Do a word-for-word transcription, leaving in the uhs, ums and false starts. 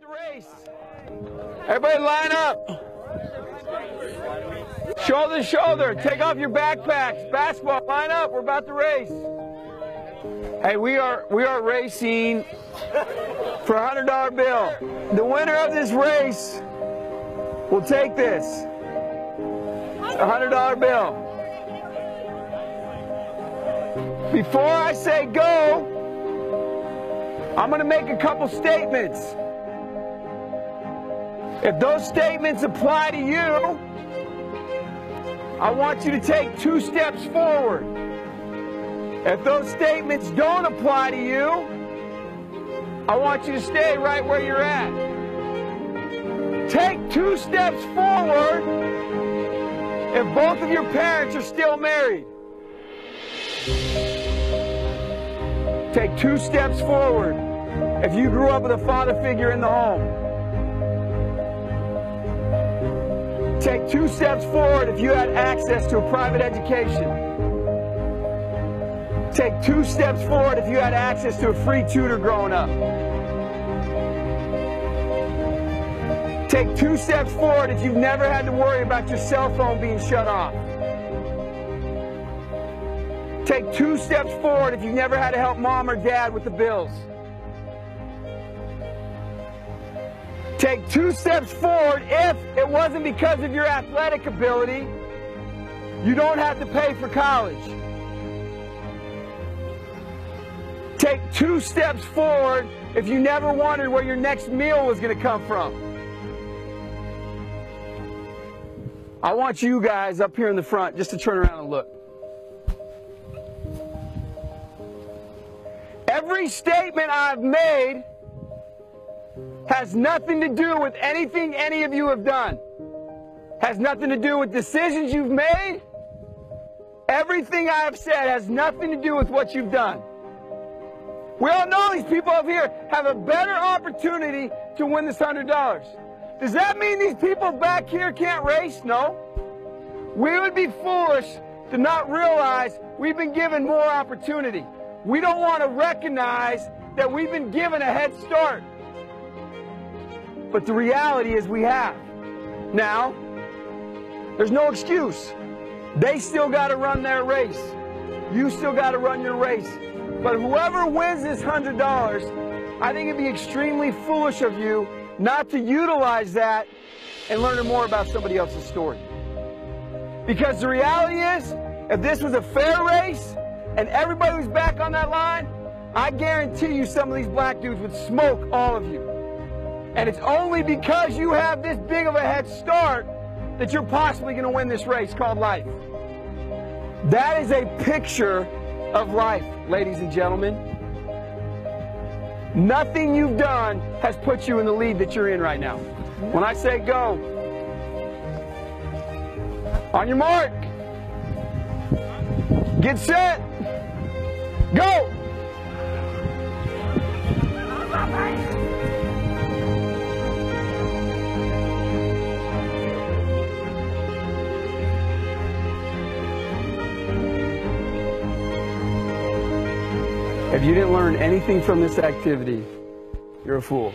The race. Everybody line up. Shoulder to shoulder. Take off your backpacks. Basketball, line up. We're about to race. Hey, we are we are racing for a hundred dollar bill. The winner of this race will take this. A hundred dollar bill. Before I say go, I'm gonna make a couple statements. If those statements apply to you, I want you to take two steps forward. If those statements don't apply to you, I want you to stay right where you're at. Take two steps forward if both of your parents are still married. Take two steps forward if you grew up with a father figure in the home. Take two steps forward if you had access to a private education. Take two steps forward if you had access to a free tutor growing up. Take two steps forward if you've never had to worry about your cell phone being shut off. Take two steps forward if you've never had to help mom or dad with the bills. Take two steps forward if it wasn't because of your athletic ability, you don't have to pay for college. Take two steps forward if you never wondered where your next meal was going to come from. I want you guys up here in the front just to turn around and look. Every statement I've made has nothing to do with anything any of you have done. Has nothing to do with decisions you've made. Everything I have said has nothing to do with what you've done. We all know these people up here have a better opportunity to win this hundred dollars. Does that mean these people back here can't race? No. We would be foolish to not realize we've been given more opportunity. We don't want to recognize that we've been given a head start. But the reality is we have. Now, there's no excuse. They still got to run their race. You still got to run your race. But whoever wins this one hundred dollars, I think it'd be extremely foolish of you not to utilize that and learn more about somebody else's story. Because the reality is, if this was a fair race and everybody was back on that line, I guarantee you some of these black dudes would smoke all of you. And it's only because you have this big of a head start that you're possibly going to win this race called life. That is a picture of life, ladies and gentlemen. Nothing you've done has put you in the lead that you're in right now. When I say go, on your mark, get set, go! If you didn't learn anything from this activity, you're a fool.